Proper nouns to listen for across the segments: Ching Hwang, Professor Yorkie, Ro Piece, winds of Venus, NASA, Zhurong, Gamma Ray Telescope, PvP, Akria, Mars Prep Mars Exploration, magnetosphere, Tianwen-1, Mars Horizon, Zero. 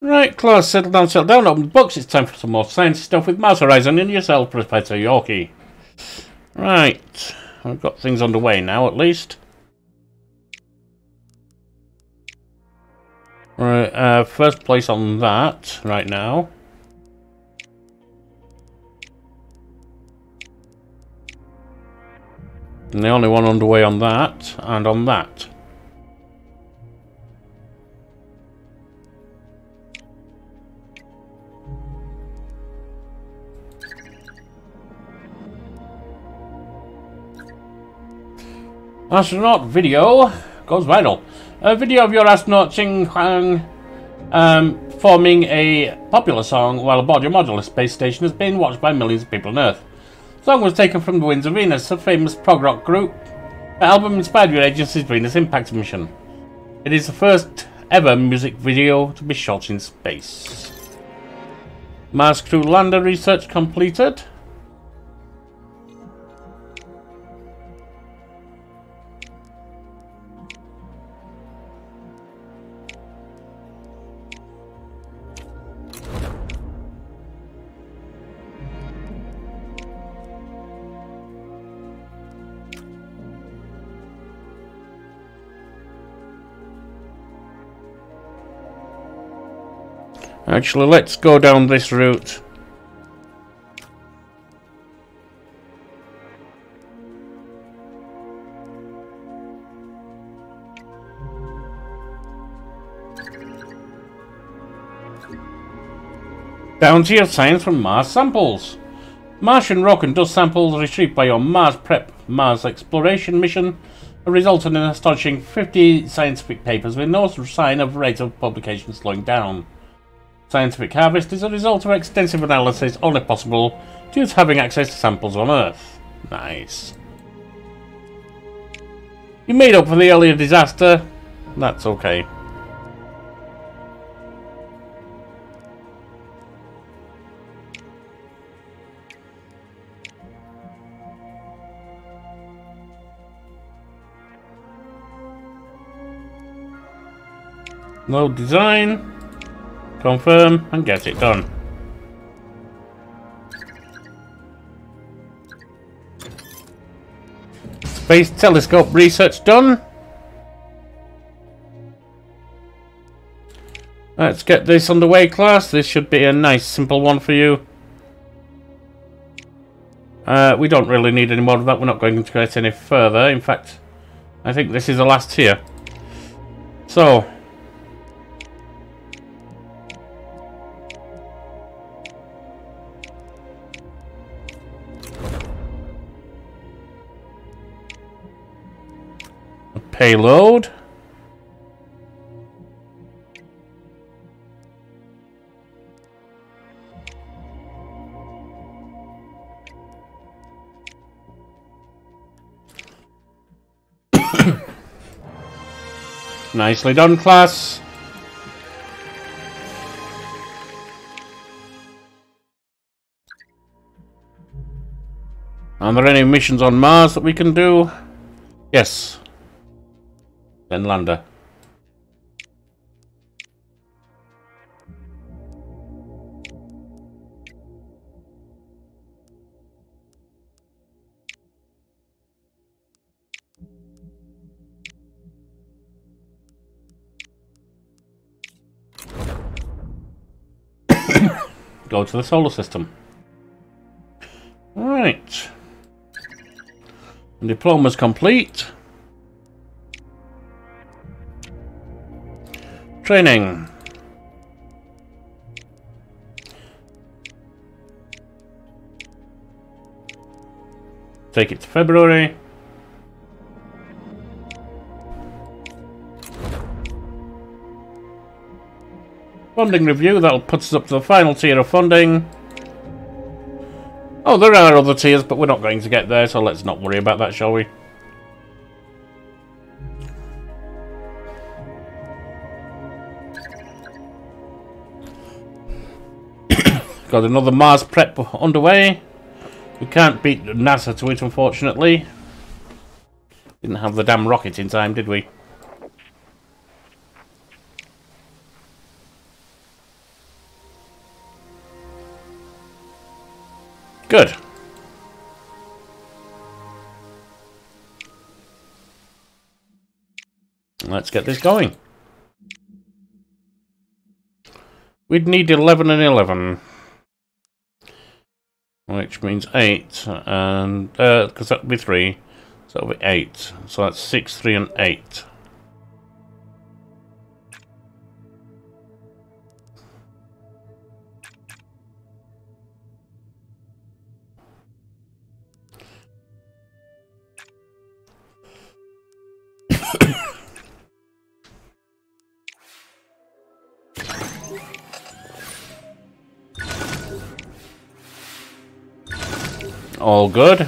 Right, class, settle down, open the books. It's time for some more science stuff with Mars Horizon and yourself, Professor Yorkie. Right, I've got things underway now, at least. Right, first place on that right now. And the only one underway on that, and on that. Astronaut video goes viral. A video of your astronaut Ching Hwang performing a popular song while aboard your modular space station has been watched by millions of people on Earth. The song was taken from the Winds of Venus, a famous prog rock group. The album inspired your agency's Venus Impact mission. It is the first ever music video to be shot in space. Mars crew lander research completed. Actually, let's go down this route. Down to your science from Mars samples. Martian rock and dust samples retrieved by your Mars Prep Mars Exploration mission have resulted in an astonishing 50 scientific papers with no sign of rate of publication slowing down. Scientific harvest is a result of extensive analysis, only possible due to having access to samples on Earth. Nice. You made up for the earlier disaster. That's okay. No design. Confirm and get it done. Space telescope research done. Let's get this underway, class. This should be a nice simple one for you. We don't really need any more of that. We're not going to get any further. In fact, I think this is the last here. So payload. Nicely done, class. Are there any missions on Mars that we can do? Yes. Then lander. Go to the solar system. Right. Diploma's complete. Training. Take it to February. Funding review, that'll put us up to the final tier of funding. Oh, there are other tiers, but we're not going to get there, so let's not worry about that, shall we? Got another Mars prep underway. We can't beat NASA to it, unfortunately. Didn't have the damn rocket in time, did we? Good. Let's get this going. We'd need 11 and 11. Which means 8, and because that'll be 3, so that'll be 8. So that's 6, 3, and 8. All good.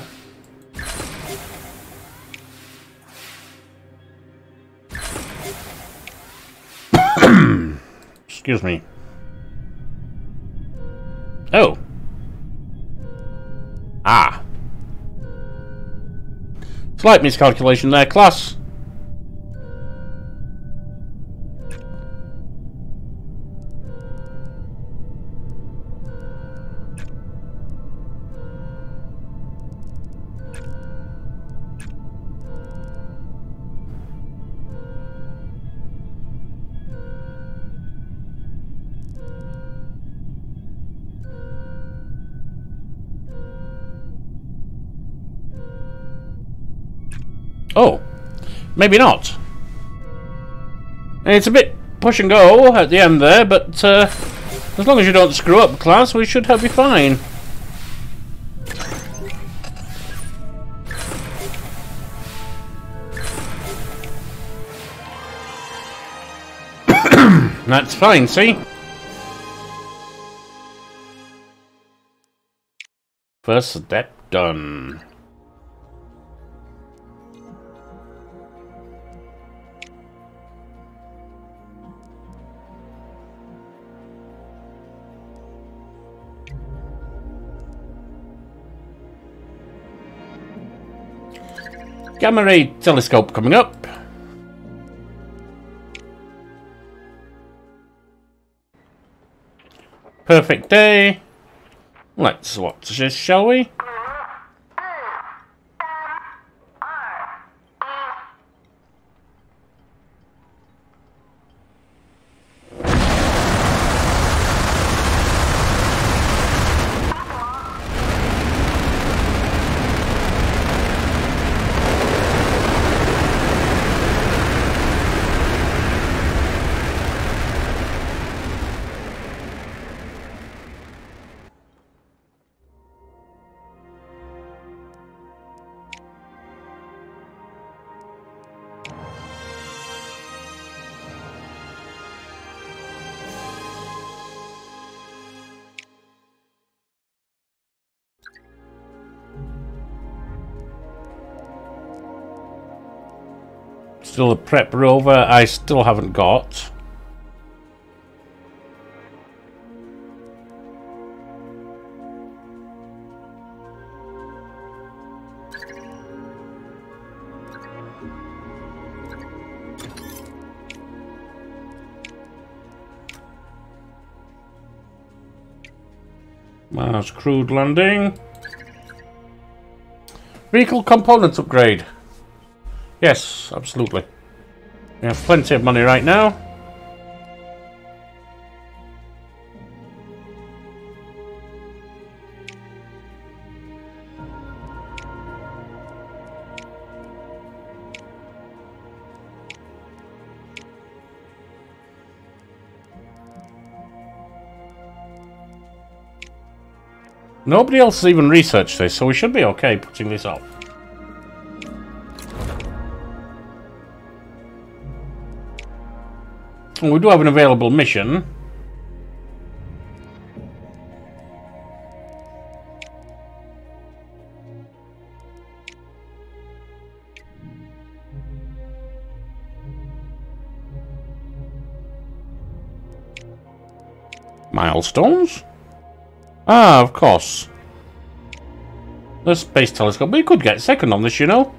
Excuse me. Oh. Ah. Slight miscalculation there, class. Oh, maybe not. It's a bit push and go at the end there, but as long as you don't screw up, class, we should be fine. That's fine, see? First step done. Gamma Ray Telescope coming up. Perfect day. Let's watch this, shall we? Still a prep rover I still haven't got. Mars crewed landing. Vehicle components upgrade. Yes, absolutely. We have plenty of money right now. Nobody else has even researched this, so we should be okay putting this off. We do have an available mission. Milestones? Ah, of course. The space telescope. We could get second on this, you know.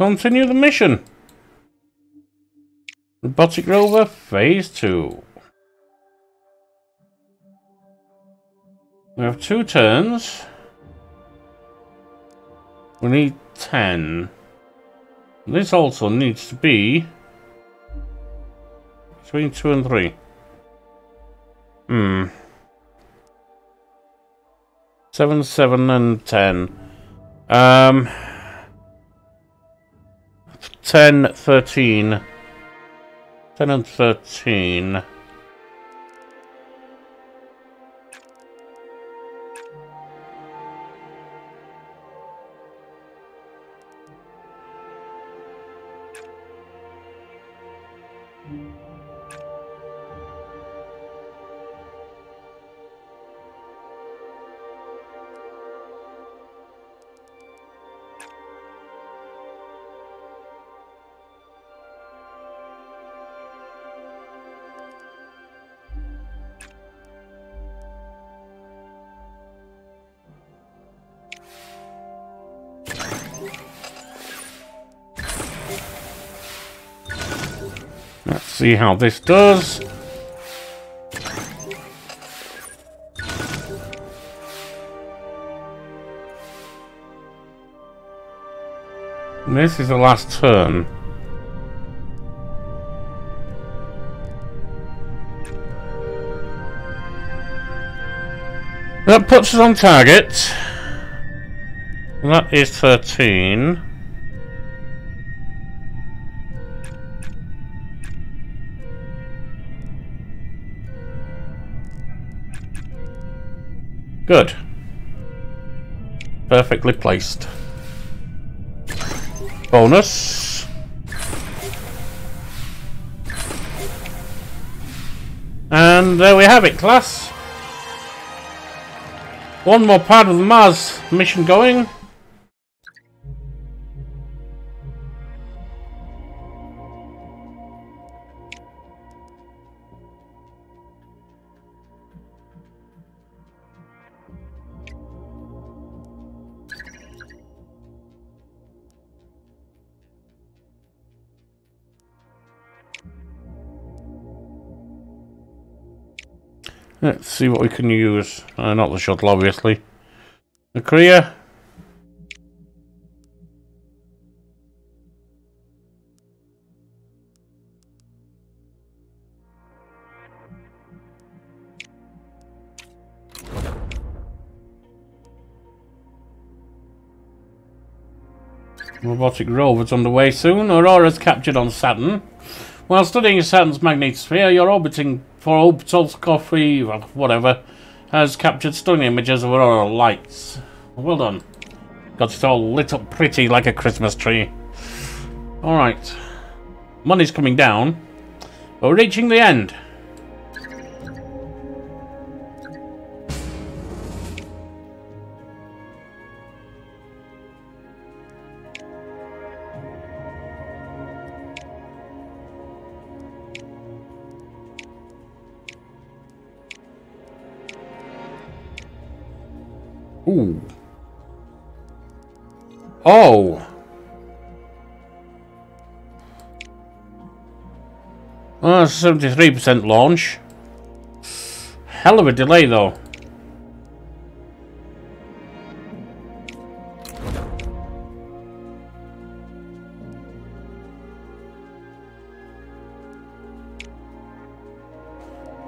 Continue the mission. Robotic rover phase 2. We have 2 turns. We need 10. This also needs to be between 2 and 3. Hmm. 7, 7, and 10. 10, 13. 10 and 13. See how this does. And this is the last turn. That puts us on target. That is 13. Good. Perfectly placed. Bonus. And there we have it, class. One more part of the Mars mission going. Let's see what we can use. Not the shuttle, obviously. Akria. Robotic rover's underway soon. Aurora's captured on Saturn. While studying Saturn's magnetosphere, your orbital coffee, whatever, has captured stunning images of auroral lights. Well done. Got it all lit up pretty like a Christmas tree. Alright. Money's coming down. We're reaching the end. Ooh. Oh. Well, 73% launch. Hell of a delay, though.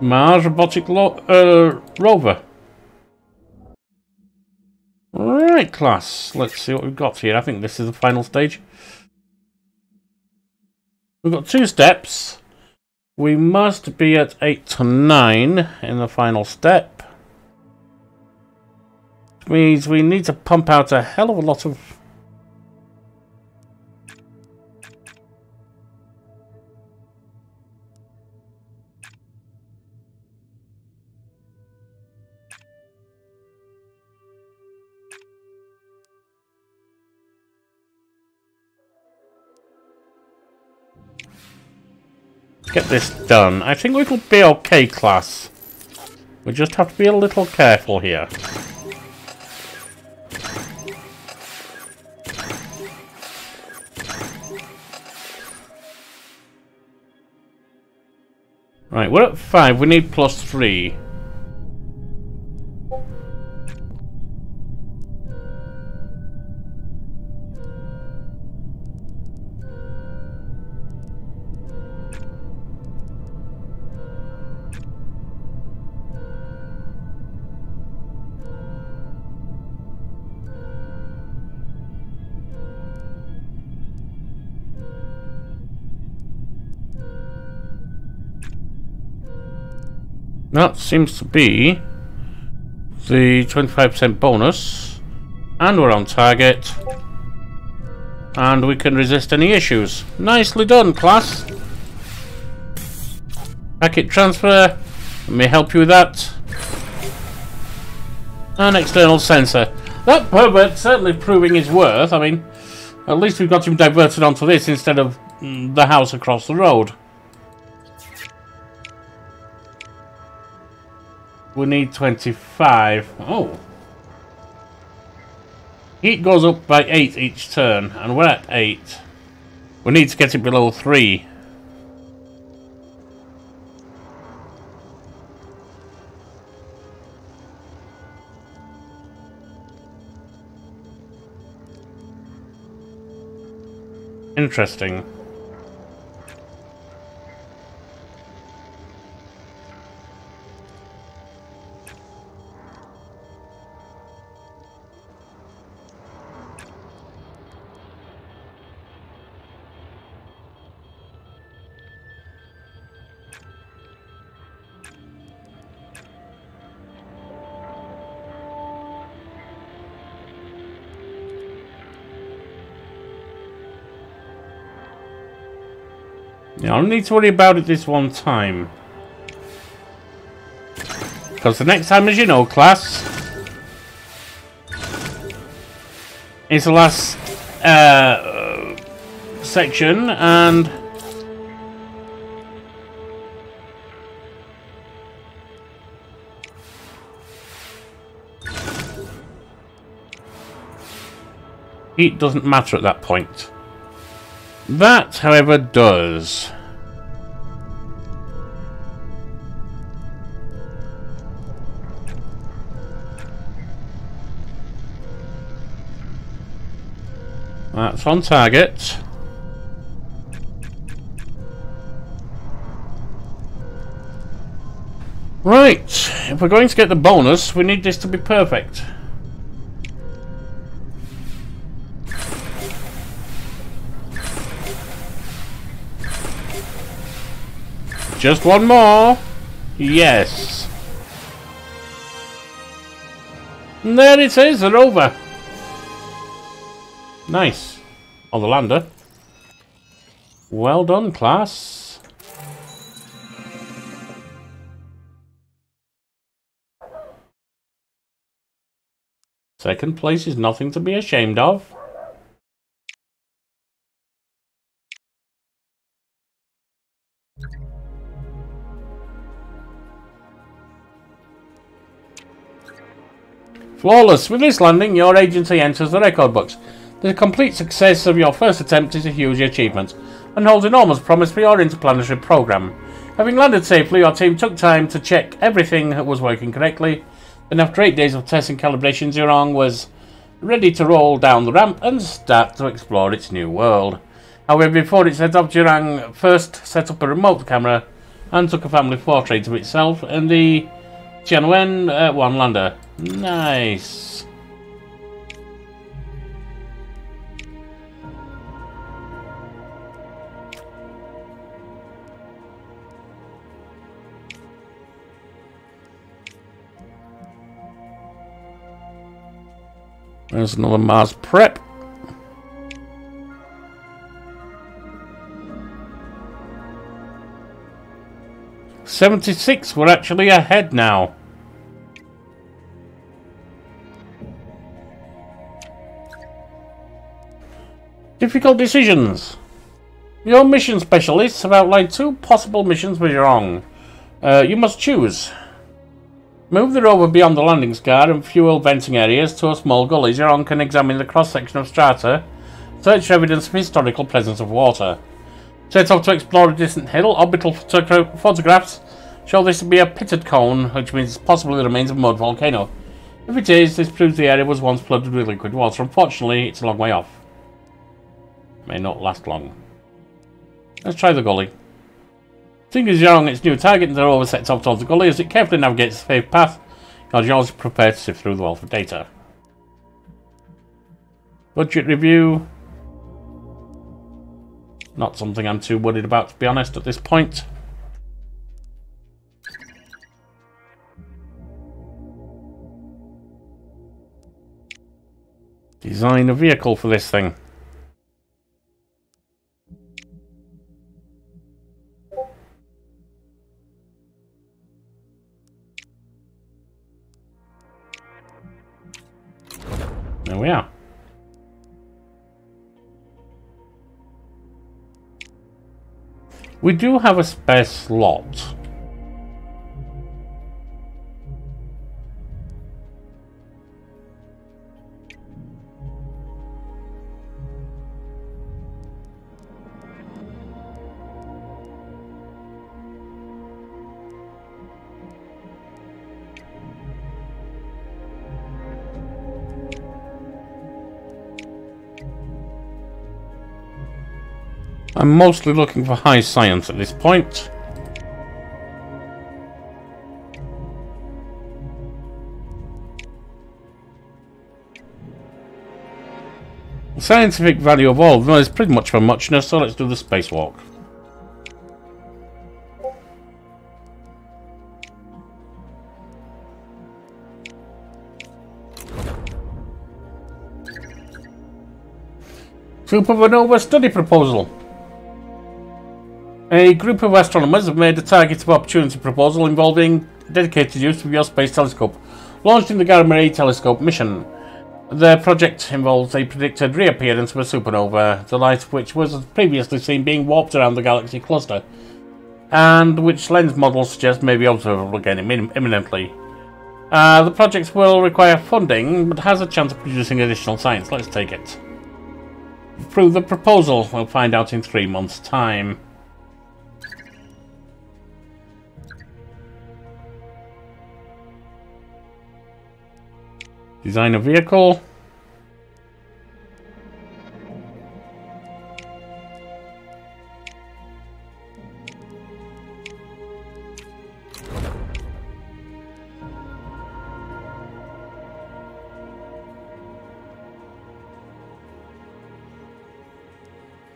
Mars robotic rover. Alright, class, let's see what we've got here. I think this is the final stage. We've got 2 steps. We must be at 8 to 9 in the final step. Which means we need to pump out a hell of a lot of... Get this done. I think we could be okay, class. We just have to be a little careful here. Right, we're at 5. We need +3. That seems to be the 25% bonus, and we're on target, and we can resist any issues. Nicely done, class. Packet transfer, let me help you with that. An external sensor. That pervert certainly proving his worth. I mean, at least we've got him diverted onto this instead of the house across the road. We need 25. Oh. Heat goes up by 8 each turn, and we're at 8. We need to get it below 3. Interesting. I don't need to worry about it this one time, because the next time, as you know, class, is the last section, and heat doesn't matter at that point. That, however, does. That's on target. Right, if we're going to get the bonus, we need this to be perfect. Just one more. Yes. And there it is, they're over. Nice. On the lander. Well done, class. Second place is nothing to be ashamed of. Flawless. With this landing, your agency enters the record books. The complete success of your first attempt is a huge achievement, and holds enormous promise for your interplanetary program. Having landed safely, your team took time to check everything was working correctly, and after 8 days of tests and calibration, Zhurong was ready to roll down the ramp and start to explore its new world. However, before it set off, Zhurong first set up a remote camera and took a family portrait of itself and the Tianwen-1 lander. Nice. There's another Mars Prep. '76, we're actually ahead now. Difficult decisions. Your mission specialists have outlined 2 possible missions with Zhurong. You must choose. Move the rover beyond the landing scar and fuel venting areas to a small gully. Zhurong can examine the cross-section of strata, search for evidence of historical presence of water. Set off to explore a distant hill, orbital photographs Show this to be a pitted cone, which means it's possibly the remains of a mud volcano. If it is, this proves the area was once flooded with liquid water. Unfortunately, it's a long way off. May not last long. Let's try the gully. Seeing as Zhurong its new target and their rover sets off towards the gully as it carefully navigates the safe path, Zhurong is prepared to sift through the wealth of data. Budget review. Not something I'm too worried about, to be honest, at this point. Design a vehicle for this thing. There we are. We do have a spare slot. I'm mostly looking for high science at this point. The scientific value of all of them is pretty much for muchness, so let's do the spacewalk. Supernova study proposal. A group of astronomers have made a target of opportunity proposal involving dedicated use of your space telescope, launched in the Gamma Ray Telescope mission. The project involves a predicted reappearance of a supernova, the light of which was previously seen being warped around the galaxy cluster, and which lens models suggest may be observable again imminently. The project will require funding, but has a chance of producing additional science. Let's take it. Approve the proposal. We'll find out in 3 months' time. Design a vehicle.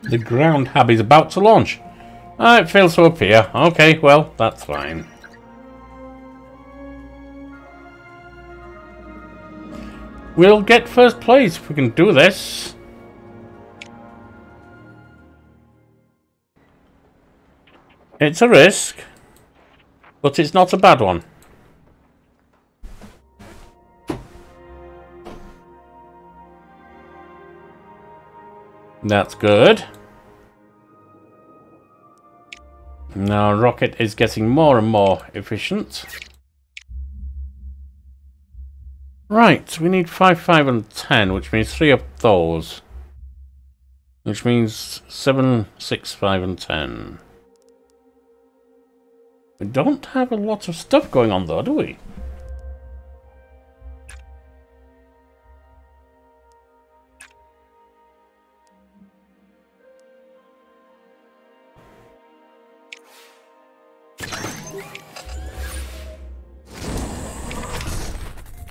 The ground hub is about to launch. Ah, it fails to appear. Okay, well, that's fine. We'll get first place if we can do this. It's a risk, but it's not a bad one. That's good. Now, rocket is getting more and more efficient. Right, we need 5, 5 and 10, which means 3 of those. Which means 7, 6, 5 and 10. We don't have a lot of stuff going on though, do we?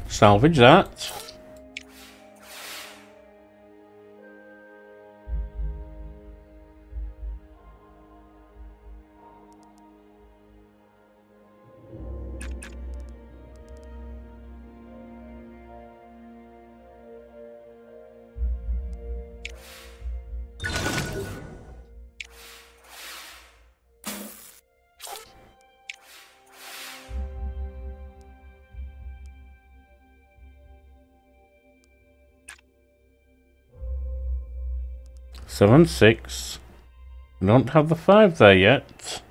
Salvage that. Seven, six. We don't have the 5 there yet.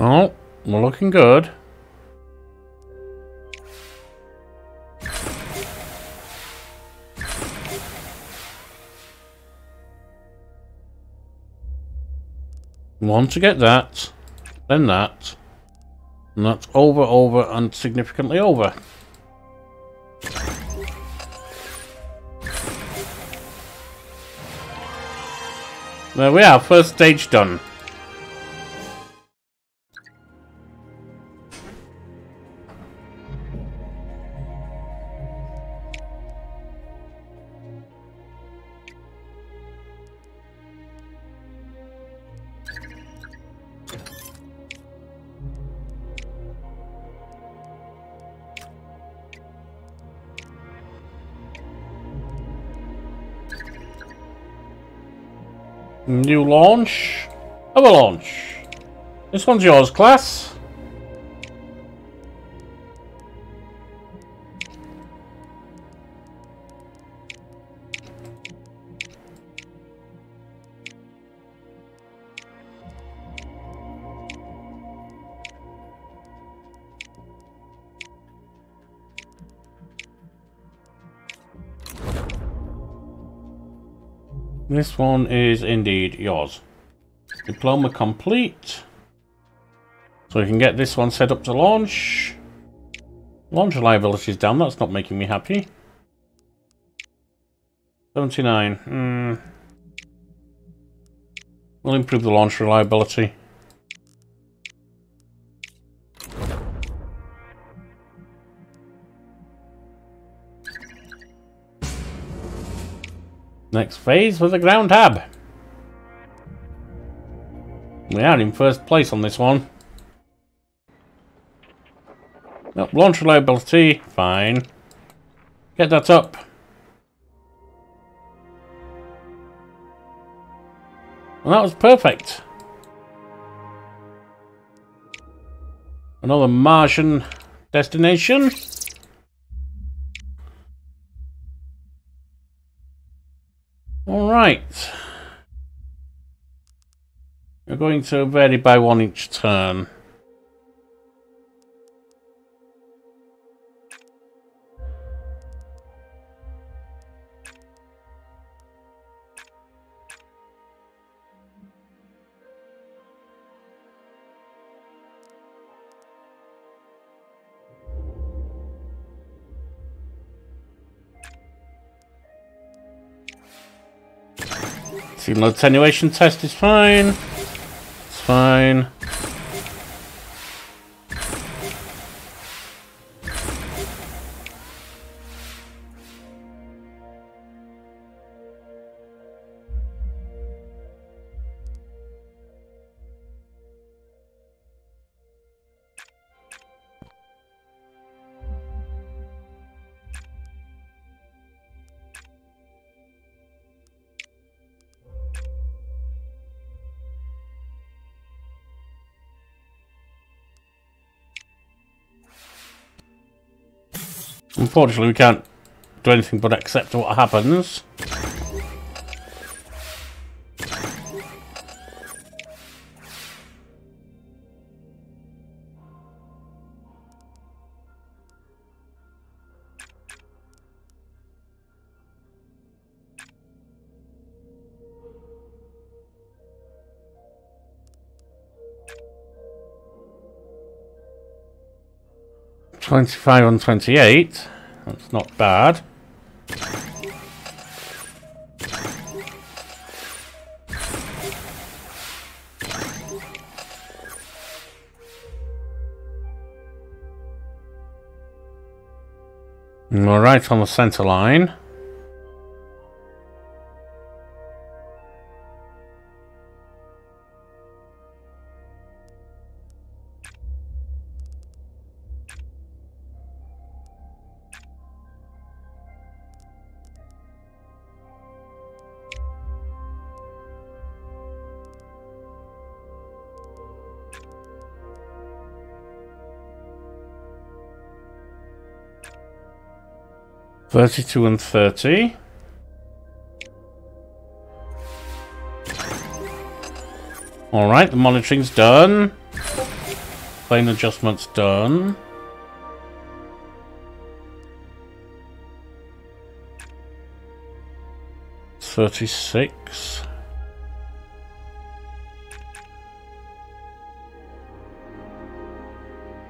Oh, we're looking good. Want to get that, then that, and that's over, over, and significantly over. There we are, first stage done. New launch, other launch. This one's yours, class. This one is indeed yours. Diploma complete. So we can get this one set up to launch. Launch reliability is down. That's not making me happy. 79. We'll improve the launch reliability. Next phase was a ground tab. We are in first place on this one. Nope, launch reliability, fine. Get that up. And that was perfect. Another Martian destination. Alright, you're going to vary by 1 each turn. Signal attenuation test is fine. It's fine. Unfortunately, we can't do anything but accept what happens. $25 on $28. That's not bad. And we're right on the center line. $32 and $30. All right, the monitoring's done. plane adjustments done.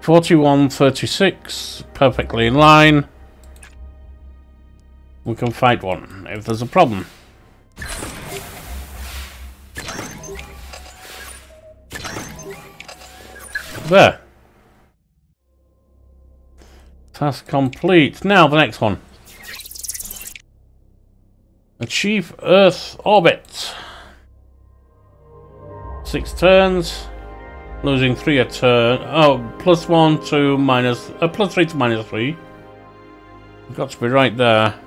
Forty-one, 36, perfectly in line. We can fight one if there's a problem. There. Task complete. Now the next one. Achieve Earth orbit. 6 turns. Losing 3 a turn. Oh, plus 3 to minus 3. We've got to be right there.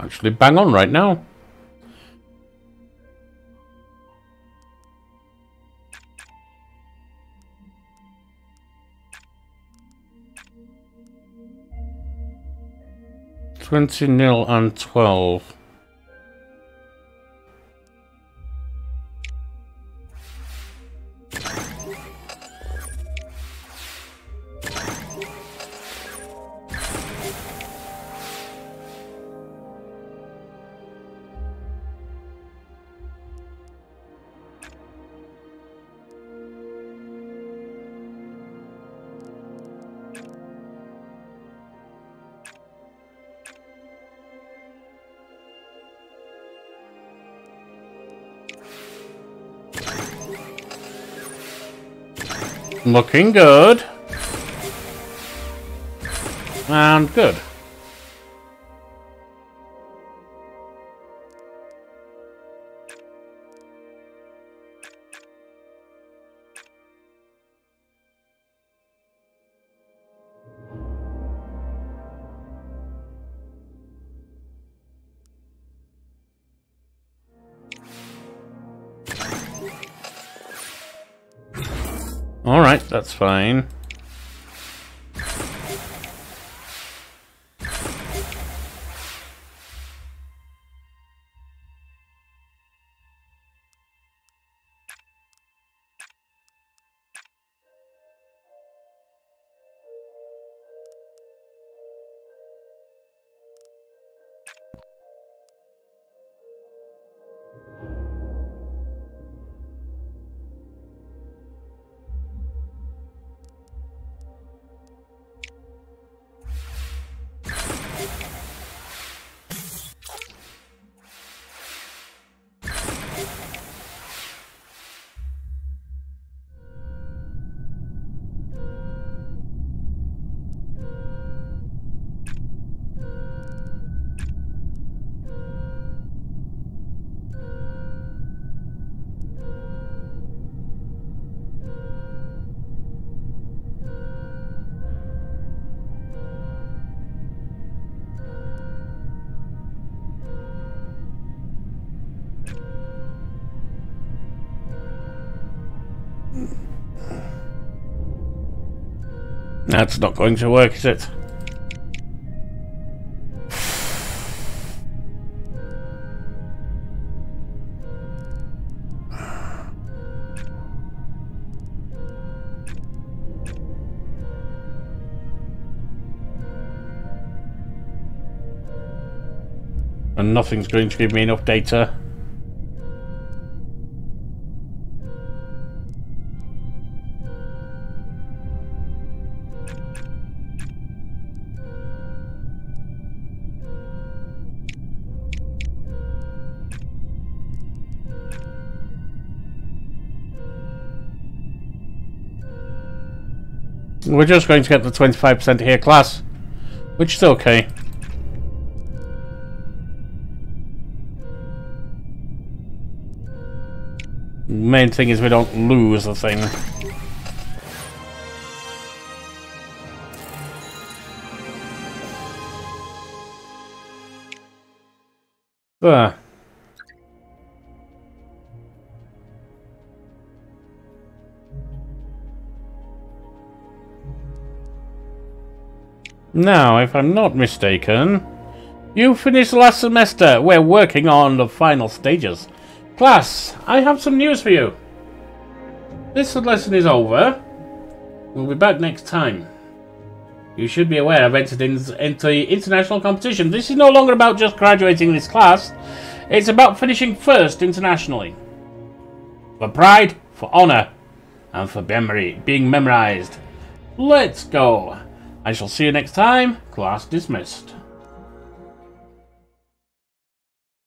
Actually bang on right now. $20 and $12. Looking good. And good. Alright, that's fine. That's not going to work, is it? And nothing's going to give me enough data. We're just going to get the 25% here, class, which is okay. Main thing is we don't lose the thing. There. Now, if I'm not mistaken, you finished last semester. We're working on the final stages. Class, I have some news for you. This lesson is over. We'll be back next time. You should be aware I've entered into international competition. This is no longer about just graduating this class. It's about finishing first internationally. For pride, for honor, and for memory, being memorized. Let's go. I shall see you next time. Class dismissed.